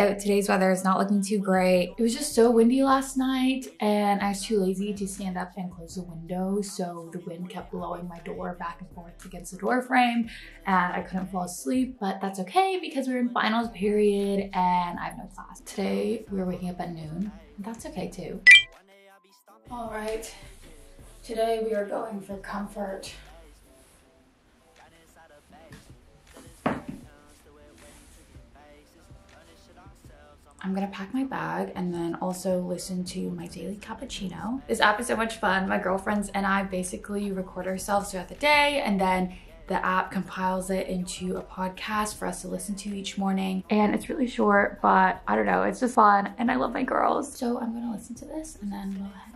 out. Today's weather is not looking too great. It was just so windy last night and I was too lazy to stand up and close the window, so the wind kept blowing my door back and forth against the door frame and I couldn't fall asleep, but that's okay because we're in finals period and I have no class. Today we're waking up at noon. That's okay too. All right, today we are going for comfort. I'm gonna pack my bag and then also listen to my daily cappuccino. This app is so much fun. My girlfriends and I basically record ourselves throughout the day and then the app compiles it into a podcast for us to listen to each morning. And it's really short, but I don't know, it's just fun and I love my girls. So I'm gonna listen to this and then go ahead.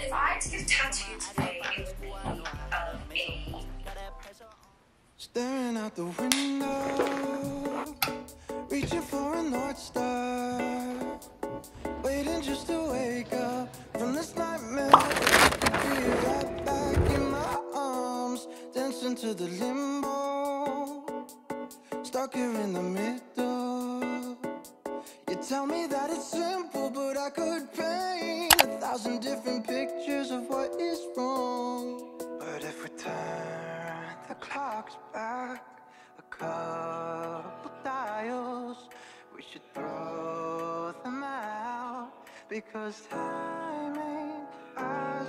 If I had to get tattooed today, it would be of me. Staring out the window, reaching for a North Star, waiting just to wake up from this nightmare. Be right back in my arms, dancing to the limbo, stuck here in the middle. You tell me that it's simple, but I could paint a thousand different pictures of what is wrong. But if we turn the clocks back a couple dials, we should throw them out because time ain't ours.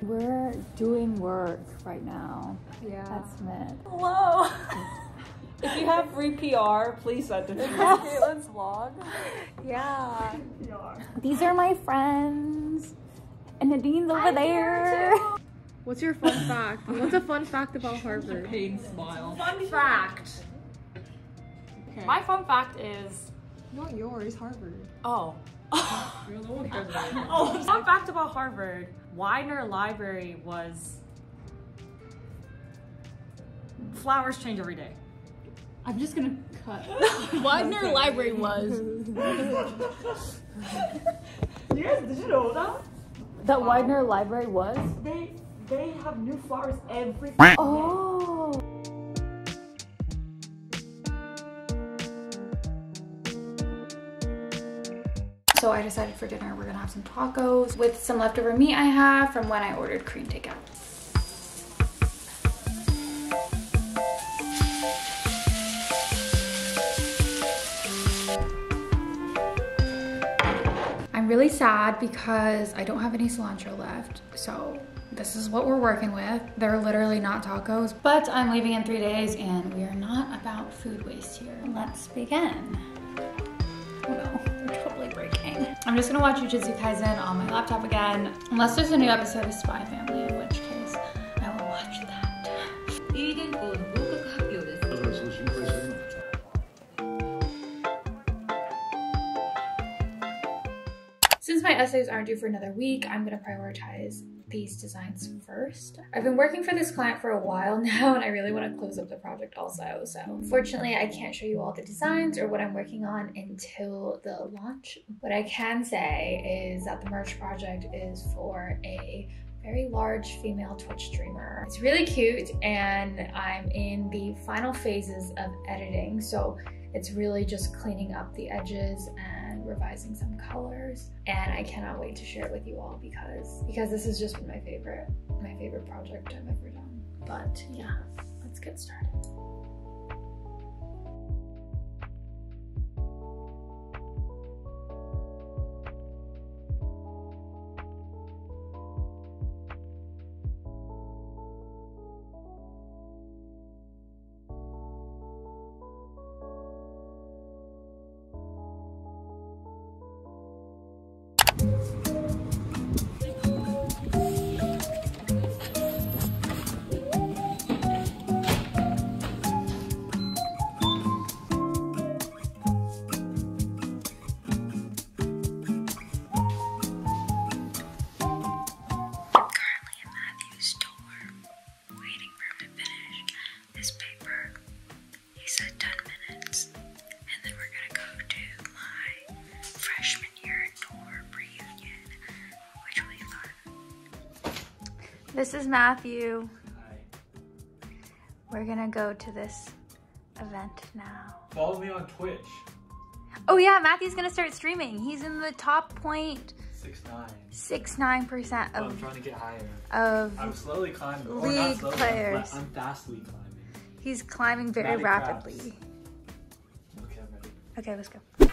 We're doing work right now. Yeah. That's mid. Hello! If you have free PR, please send it to us. Caitlin's vlog. Yeah. These are my friends. And Nadine's over there. What's your fun fact? What's a fun fact about Harvard? A pain smile. Fun fact. Okay. My fun fact is... Not yours, Harvard. Oh. You're the one cares about Harvard. Oh, fun fact about Harvard. Widener Library was flowers change every day. I'm just gonna cut. Widener okay. Library was. You guys, did you know that? That Widener Library was? They have new flowers every day. Oh. So I decided for dinner we're gonna have some tacos with some leftover meat I have from when I ordered Korean takeout. I'm really sad because I don't have any cilantro left, so this is what we're working with. They're literally not tacos, but I'm leaving in 3 days and we are not about food waste here. Let's begin. Oh no. Breaking. I'm just gonna watch Jujutsu Kaisen on my laptop again, unless there's a new episode of Spy Family, in which case I will watch that. Since my essays aren't due for another week, I'm gonna prioritize these designs first. I've been working for this client for a while now and I really want to close up the project also, so unfortunately I can't show you all the designs or what I'm working on until the launch. What I can say is that the merch project is for a very large female Twitch streamer. It's really cute and I'm in the final phases of editing, so it's really just cleaning up the edges and revising some colors. And I cannot wait to share it with you all because this has just been my favorite project I've ever done. But yeah, let's get started. This is Matthew. Hi. We're gonna go to this event now. Follow me on Twitch. Oh yeah, Matthew's gonna start streaming. He's in the top 0.69% of. I'm trying to get higher. I'm slowly climbing. League not slowly, players. I'm fastly climbing. He's climbing very rapidly. Okay, I'm ready. Okay, let's go.